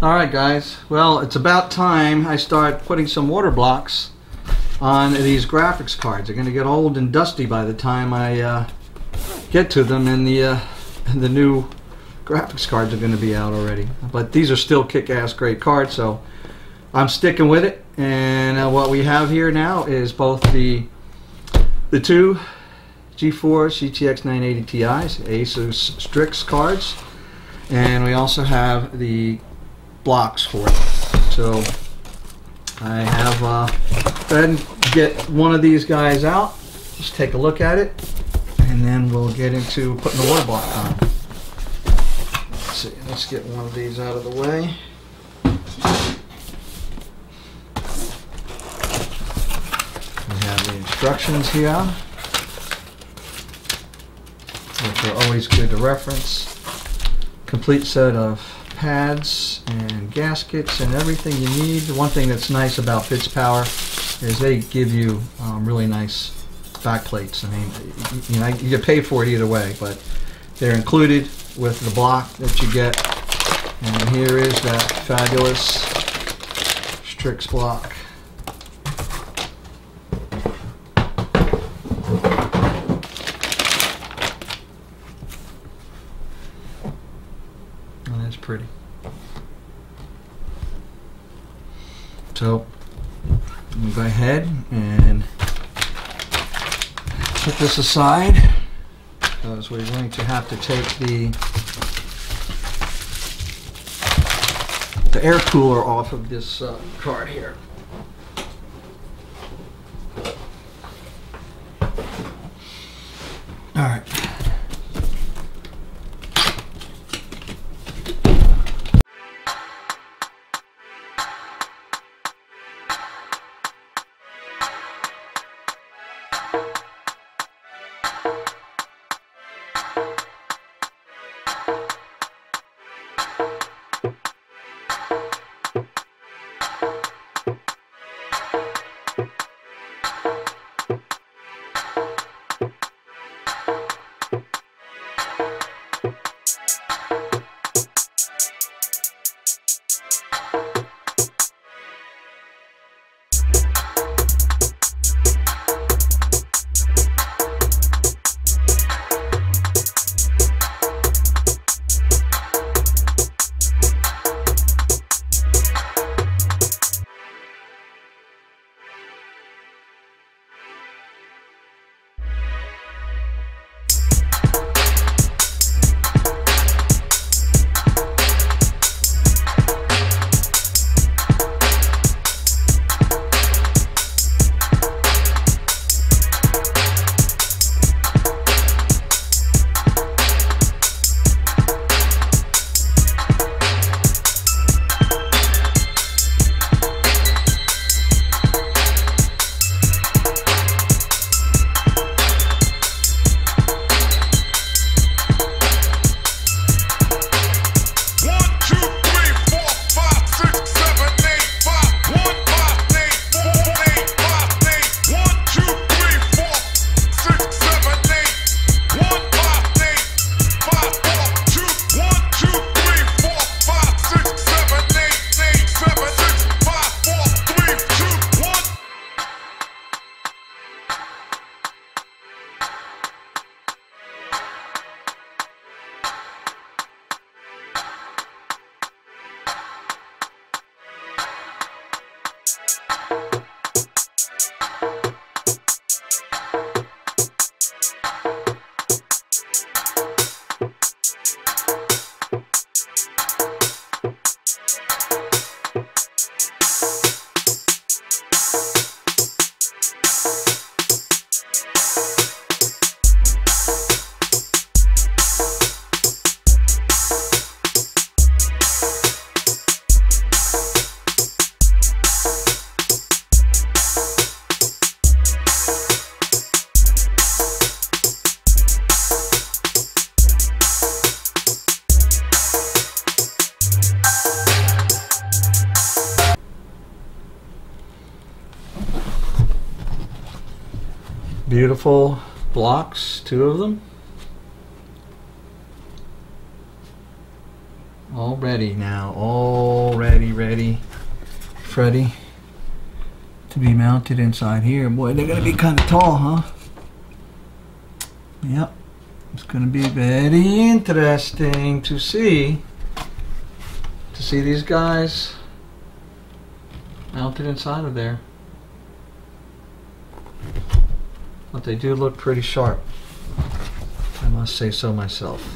Alright guys, well it's about time I start putting some water blocks on these graphics cards. They're going to get old and dusty by the time I get to them, and the new graphics cards are going to be out already. But these are still kick-ass great cards, so I'm sticking with it. And what we have here now is both the two GeForce GTX 980 Ti's, ASUS Strix cards, and we also have the blocks for it. So I have go ahead and get one of these guys out, just take a look at it, and then we'll get into putting the water block on. Let's see, let's get one of these out of the way. We have the instructions here, which are always good to reference. Complete set of pads and gaskets and everything you need. One thing that's nice about Bitspower is they give you really nice backplates. I mean, you know, you get paid for it either way, but they're included with the block that you get. And here is that fabulous Strix block. Pretty. So I'm go ahead and put this aside because we're going to have to take the air cooler off of this card here. Beautiful blocks, two of them. All ready now, all ready, Freddy, to be mounted inside here. Boy, they're gonna be kind of tall, huh? Yep, it's gonna be very interesting to see these guys mounted inside of there. But they do look pretty sharp, I must say so myself.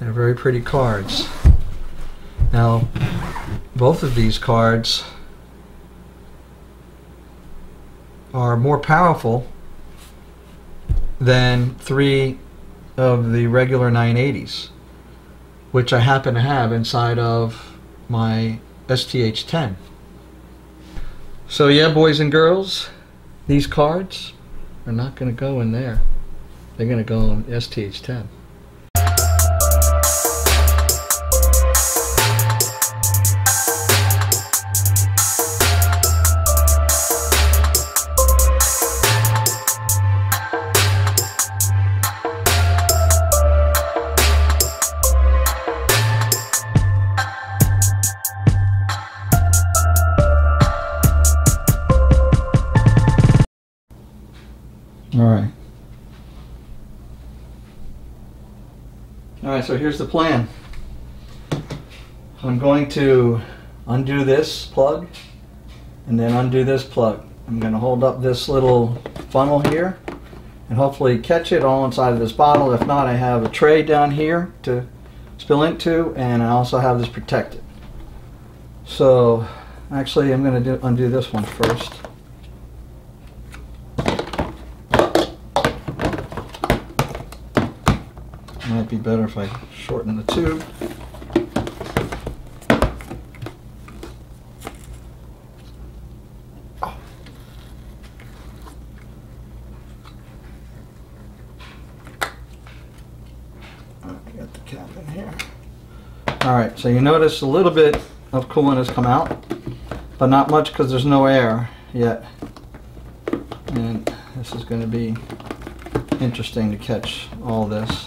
They're very pretty cards. Now, both of these cards are more powerful than three of the regular 980s, which I happen to have inside of my STH-10. So yeah, boys and girls, these cards are not going to go in there. They're going to go on STH-10. Alright, so here's the plan. I'm going to undo this plug and then undo this plug. I'm going to hold up this little funnel here and hopefully catch it all inside of this bottle. If not, I have a tray down here to spill into, and I also have this protected. So actually I'm going to undo this one first. Might be better if I shorten the tube. Oh. Get the cap in here. Alright, so you notice a little bit of coolant has come out, but not much because there's no air yet. And this is going to be interesting to catch all this.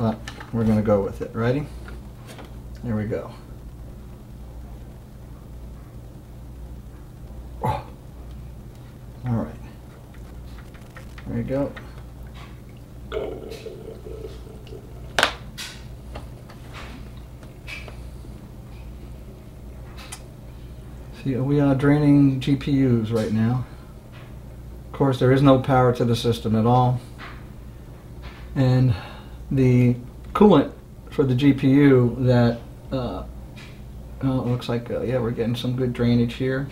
But we're going to go with it. Ready? There we go. Oh. All right. There you go. See, we are draining GPUs right now. Of course, there is no power to the system at all. And the coolant for the GPU that it looks like yeah, we're getting some good drainage here.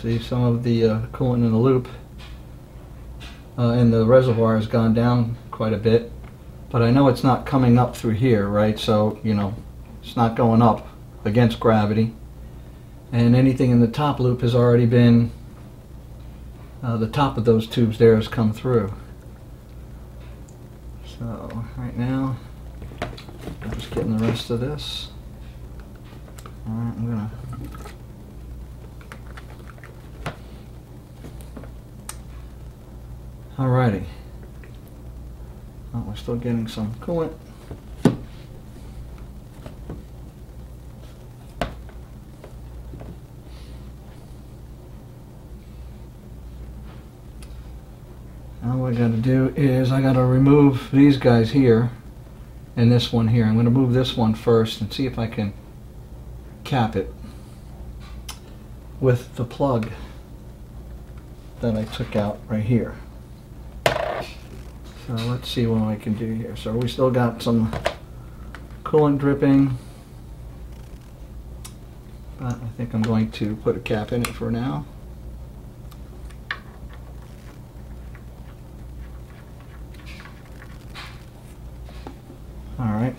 See, some of the coolant in the loop in the reservoir has gone down quite a bit, but I know it's not coming up through here, right? So you know, it's not going up against gravity. And anything in the top loop has already been, the top of those tubes there has come through. So right now, I'm just getting the rest of this. Alright, I'm gonna alrighty. Oh, we're still getting some coolant. What I got to do is I got to remove these guys here and this one here. I'm going to move this one first and see if I can cap it with the plug that I took out right here. So let's see what I can do here. So we still got some coolant dripping, but I think I'm going to put a cap in it for now. All right.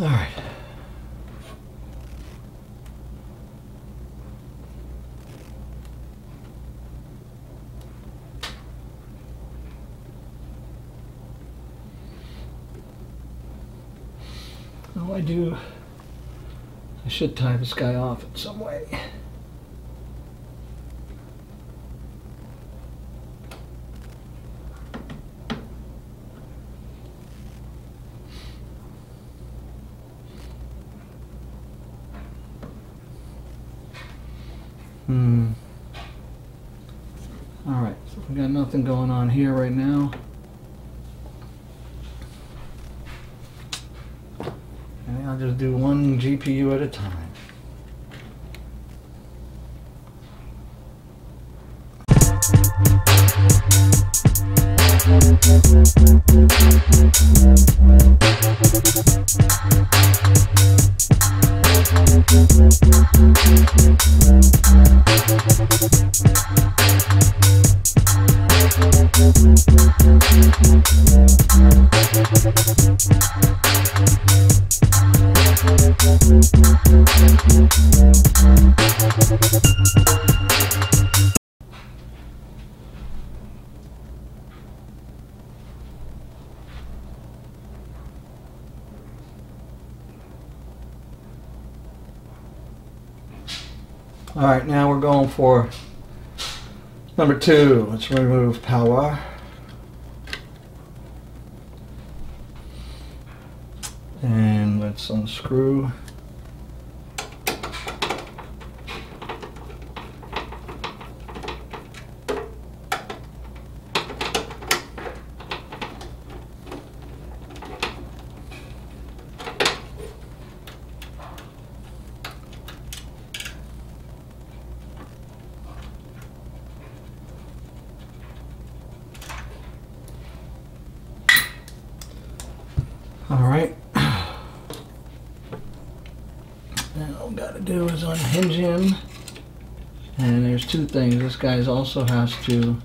Oh, I should tie this guy off in some way. Alright, so we got nothing going on here right now. And I'll just do one GPU at a time. Alright, now we're going for number two. Let's remove power. And let's unscrew. Things. This guy also has to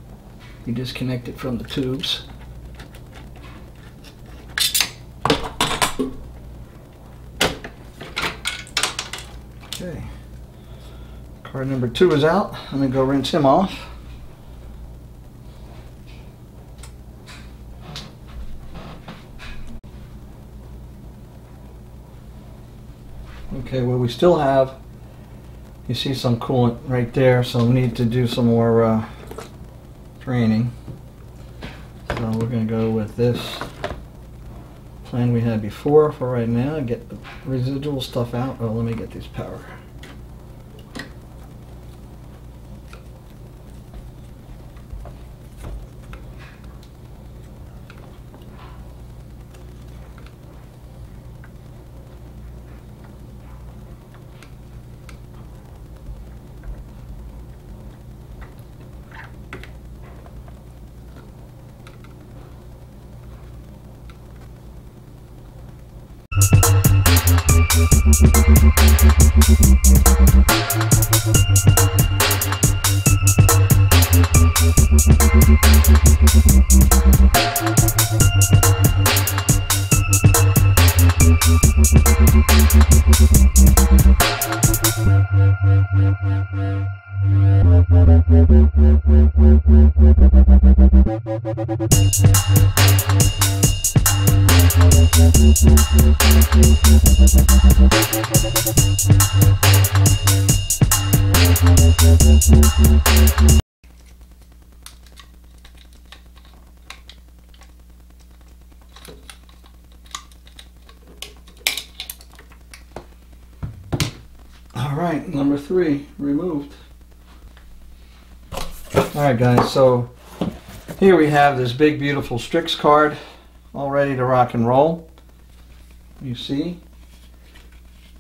be disconnected from the tubes. Okay, card number two is out. I'm gonna go rinse him off. Okay, well, we still have, you see some coolant right there, so we need to do some more draining. So we're going to go with this plan we had before for right now. Get the residual stuff out. Oh, let me get these power. Alright, number three removed. Alright guys, so here we have this big beautiful Strix card all ready to rock and roll. You see?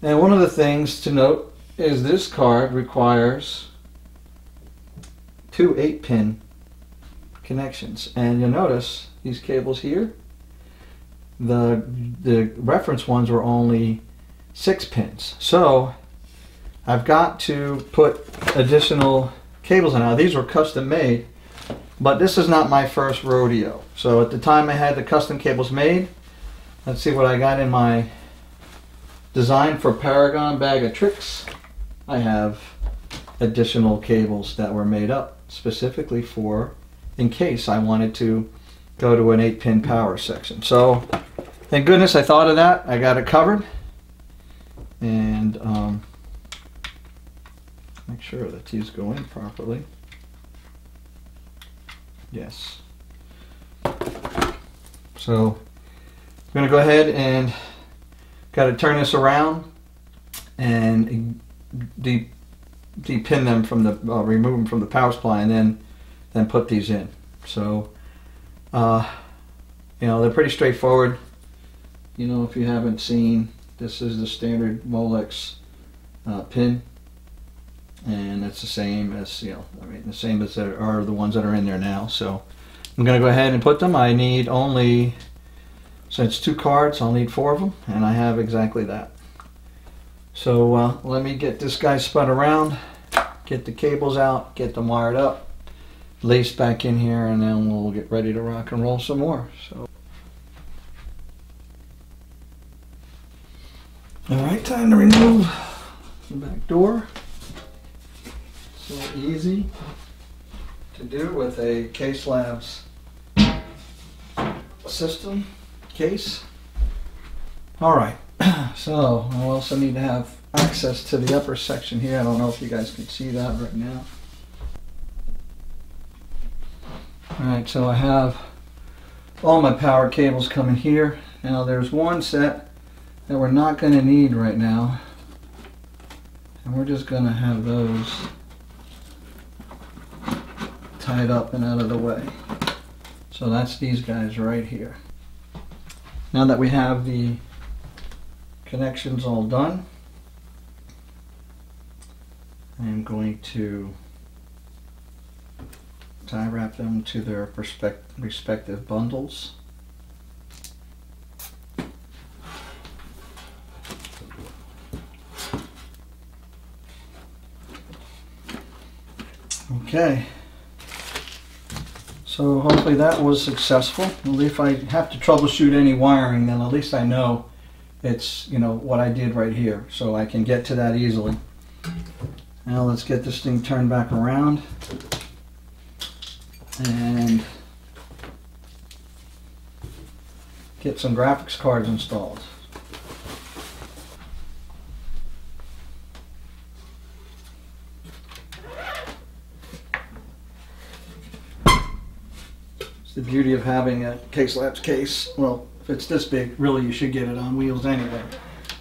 And one of the things to note is this card requires two 8-pin connections. And you'll notice these cables here, the reference ones were only 6 pins. So I've got to put additional cables in. Now these were custom made, but this is not my first rodeo. So at the time I had the custom cables made, let's see what I got in my design for Paragon bag of tricks. I have additional cables that were made up specifically for, in case I wanted to go to an 8-pin power section. So thank goodness I thought of that. I got it covered. and make sure that these go in properly. Yes. So I'm going to go ahead and got to turn this around and depin them from the remove them from the power supply, and then put these in. So you know, they're pretty straightforward. You know, if you haven't seen, this is the standard Molex pin, and it's the same as, you know, I mean, the same as there are the ones that are in there now. So I'm going to go ahead and put them. I need only, since two cards, I'll need 4 of them, and I have exactly that. So let me get this guy spun around, get the cables out, get them wired up, laced back in here, and then we'll get ready to rock and roll some more. So. Alright, time to remove the back door. So easy to do with a Case Labs system case. Alright, so I also need to have access to the upper section here. I don't know if you guys can see that right now. Alright, so I have all my power cables coming here. Now there's one set that we're not going to need right now, and we're just going to have those tied up and out of the way. So that's these guys right here. Now that we have the connections all done, I am going to tie wrap them to their respective bundles. Okay, so hopefully that was successful. Well, if I have to troubleshoot any wiring, then at least I know it's, you know, what I did right here, so I can get to that easily. Now let's get this thing turned back around, and get some graphics cards installed. The beauty of having a Case Labs case, well, if it's this big, really you should get it on wheels anyway,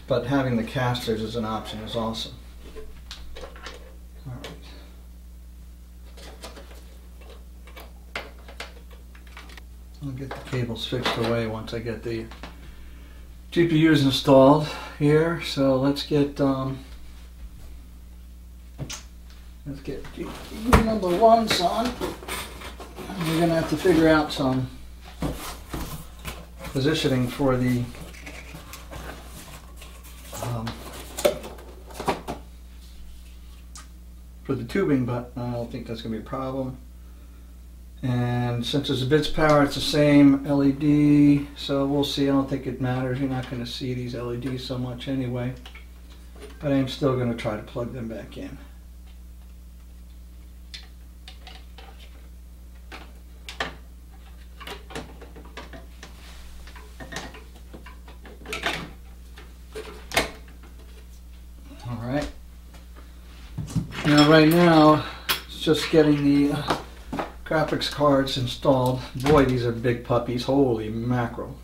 but having the casters as an option is awesome. All right. I'll get the cables fixed away once I get the GPUs installed here. So let's get GPU number 1's on. We're going to have to figure out some positioning for the tubing, but I don't think that's going to be a problem. And since it's a Bitspower, it's the same LED, so we'll see. I don't think it matters. You're not going to see these LEDs so much anyway, but I am still going to try to plug them back in. Right now, it's just getting the graphics cards installed. Boy, these are big puppies. Holy mackerel.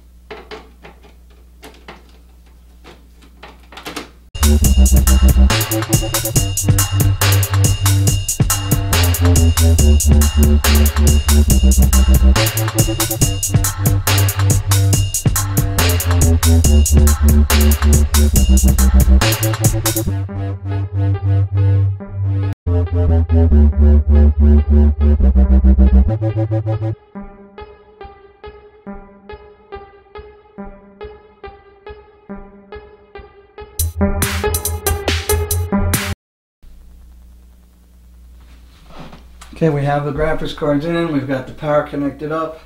Okay, we have the graphics cards in, we've got the power connected up.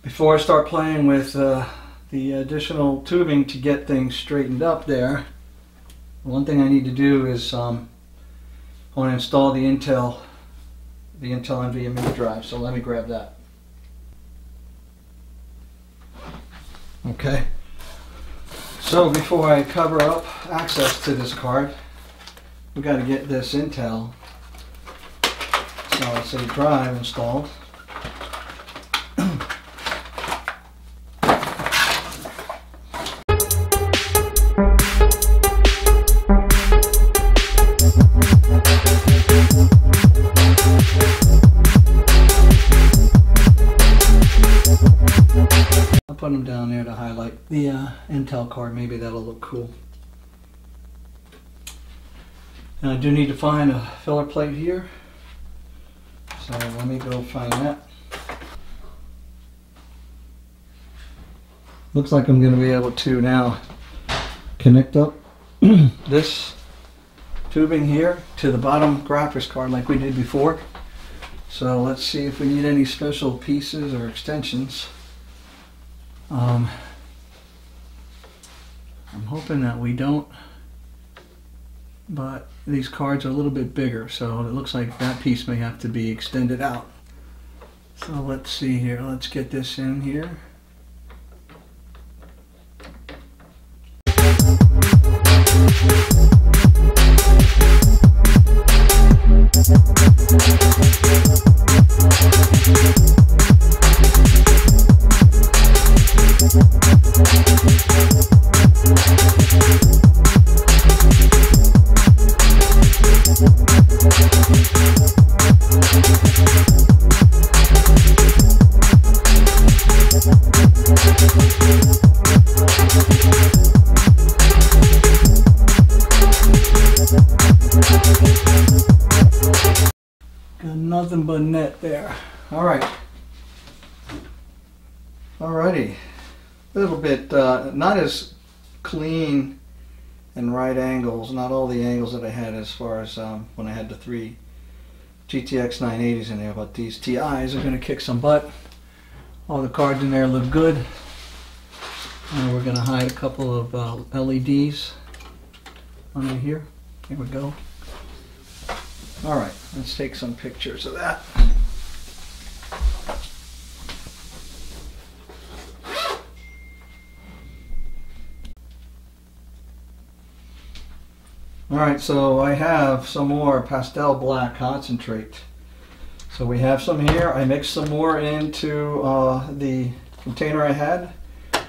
Before I start playing with the additional tubing to get things straightened up there, one thing I need to do is I want to install the Intel NVMe drive, so let me grab that. Okay, So before I cover up access to this card, we got to get this Intel solid state drive installed. Put them down there to highlight the Intel card. Maybe that'll look cool. And I do need to find a filler plate here, so let me go find that. Looks like I'm going to be able to now connect up this tubing here to the bottom graphics card like we did before. So let's see if we need any special pieces or extensions. I'm hoping that we don't, but these cards are a little bit bigger, so it looks like that piece may have to be extended out. So let's see here, let's get this in here. Nothing but net there. Alright. Alrighty. A little bit, not as clean and right angles, not all the angles that I had as far as when I had the three GTX 980s in there, but these TIs are going to kick some butt. All the cards in there look good. And we're going to hide a couple of LEDs under here. Here we go. All right, let's take some pictures of that. All right, so I have some more pastel black concentrate. So we have some here. I mixed some more into the container I had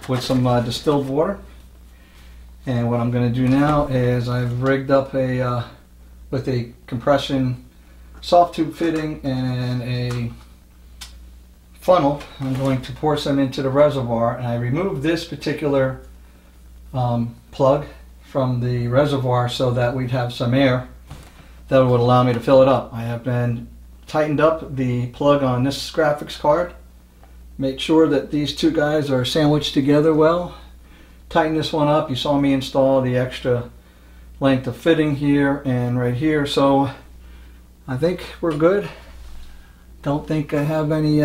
with some distilled water. And what I'm going to do now is I've rigged up a with a compression soft tube fitting and a funnel. I'm going to pour some into the reservoir, and I removed this particular plug from the reservoir so that we'd have some air that would allow me to fill it up. I have then tightened up the plug on this graphics card. Make sure that these two guys are sandwiched together well. Tighten this one up. You saw me install the extra length of fitting here and right here, so I think we're good. Don't think I have any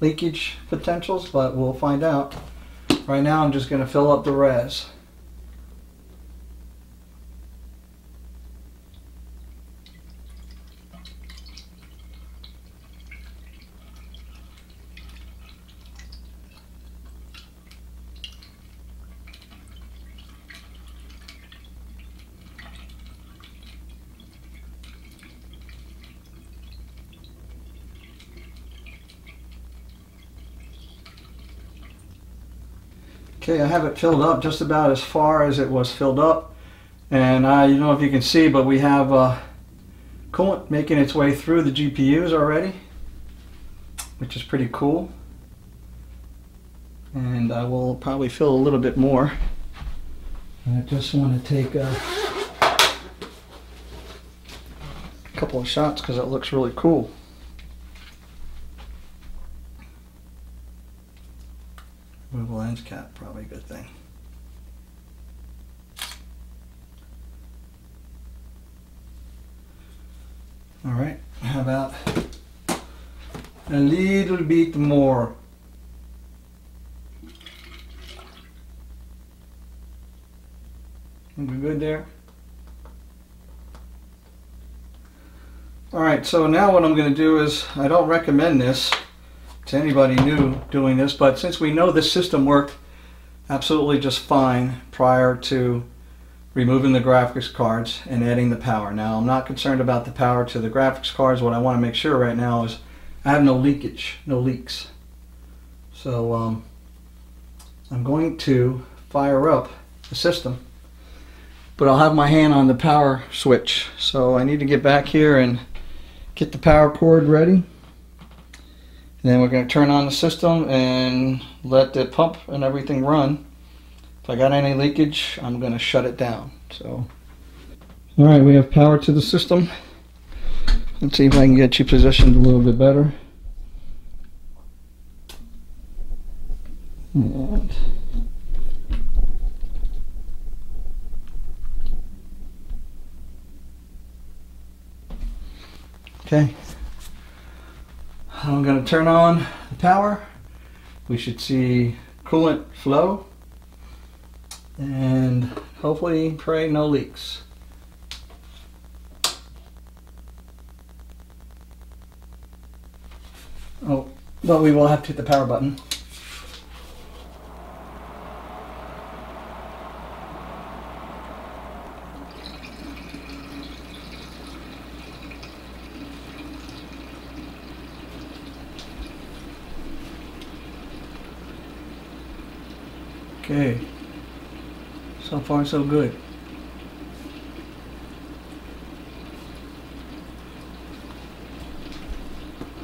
leakage potentials, but we'll find out. Right now I'm just going to fill up the res. Okay, I have it filled up just about as far as it was filled up, and I don't know if you can see, but we have coolant making its way through the GPUs already, which is pretty cool. And I will probably fill a little bit more. And I just want to take a couple of shots because it looks really cool. Movable lens cap, probably a good thing. All right, how about a little bit more? We're good there. All right, so now what I'm going to do is, I don't recommend this to anybody new doing this, but since we know this system worked absolutely just fine prior to removing the graphics cards and adding the power. Now, I'm not concerned about the power to the graphics cards. What I want to make sure right now is I have no leakage, no leaks. So I'm going to fire up the system, but I'll have my hand on the power switch. So I need to get back here and get the power cord ready. And then we're going to turn on the system and let the pump and everything run. If I got any leakage, I'm going to shut it down. So, all right, we have power to the system. Let's see if I can get you positioned a little bit better. And okay. I'm going to turn on the power. We should see coolant flow and hopefully, pray, no leaks. Oh, but we will have to hit the power button. Okay, so far so good.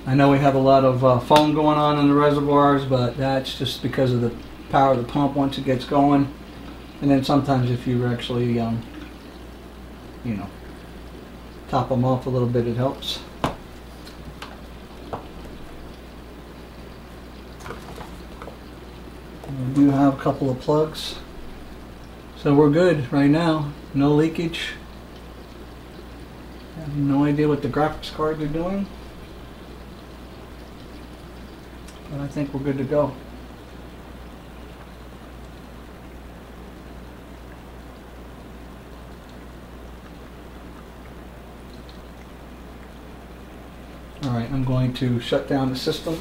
I know we have a lot of foam going on in the reservoirs, but that's just because of the power of the pump once it gets going. And then sometimes if you actually, you know, top them off a little bit, it helps. We do have a couple of plugs, so we're good right now. No leakage. I have no idea what the graphics cards are doing, but I think we're good to go. All right, I'm going to shut down the system.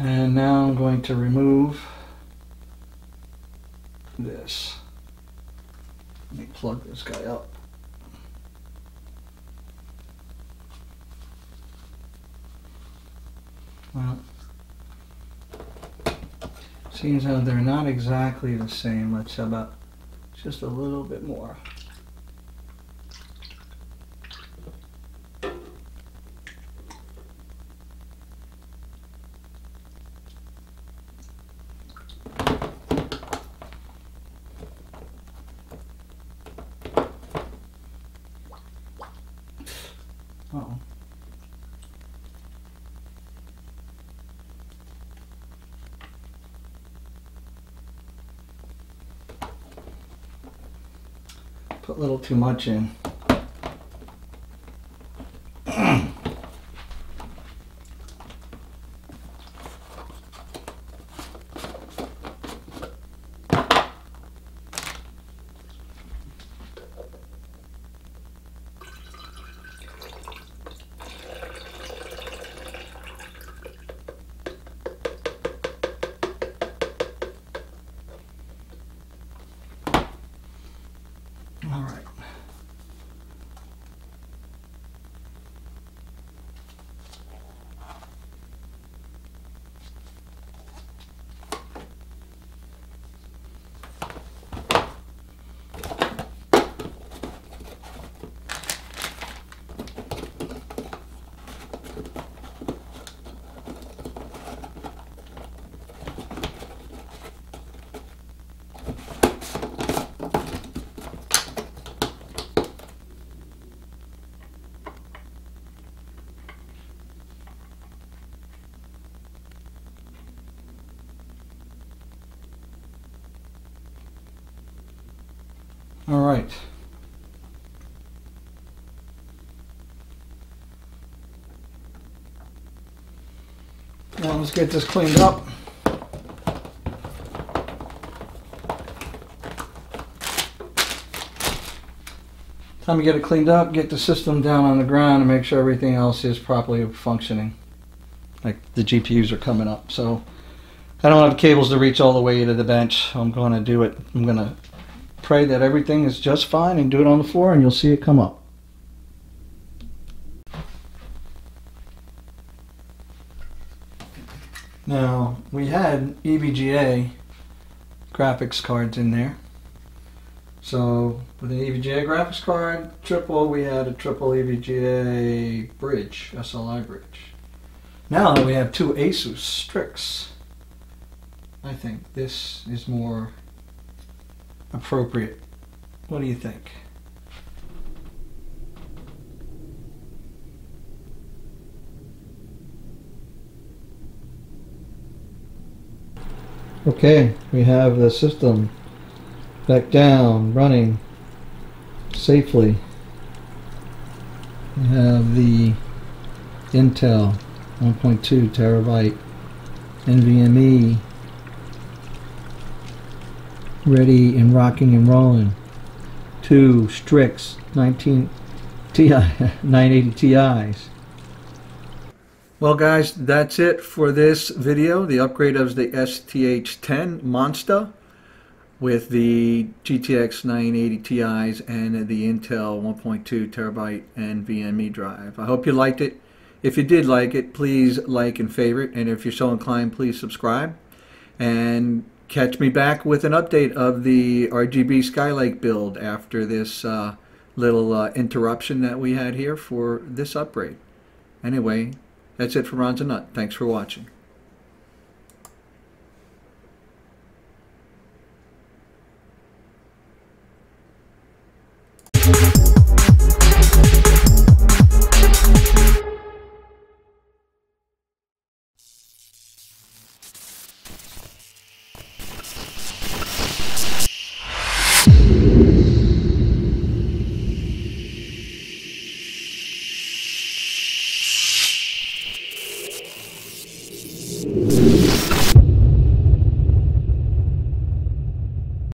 And now I'm going to remove this. Let me plug this guy up. Well, seems how they're not exactly the same. Let's have about just a little bit more. Uh-oh. Put a little too much in. All right. All right. Now let's get this cleaned up. Time to get it cleaned up, get the system down on the ground, and make sure everything else is properly functioning. Like the GPUs are coming up, so I don't have cables to reach all the way to the bench. I'm going to do it. I'm going to pray that everything is just fine and do it on the floor, and you'll see it come up. Now, we had EVGA graphics cards in there. So, with an EVGA graphics card, we had a triple EVGA bridge, SLI bridge. Now that we have two ASUS Strix, I think this is more appropriate. What do you think? Okay, we have the system back down, running safely. We have the Intel 1.2 terabyte NVMe ready and rocking and rolling. Two Strix 980 Ti's. Well guys, that's it for this video. The upgrade of the STH-10 Monsta with the GTX 980 Ti's and the Intel 1.2 terabyte NVMe drive. I hope you liked it. If you did like it, please like and favorite. And if you're so inclined, please subscribe. And catch me back with an update of the RGB Skylake build after this little interruption that we had here for this upgrade. Anyway, that's it for Ronsanut. Thanks for watching.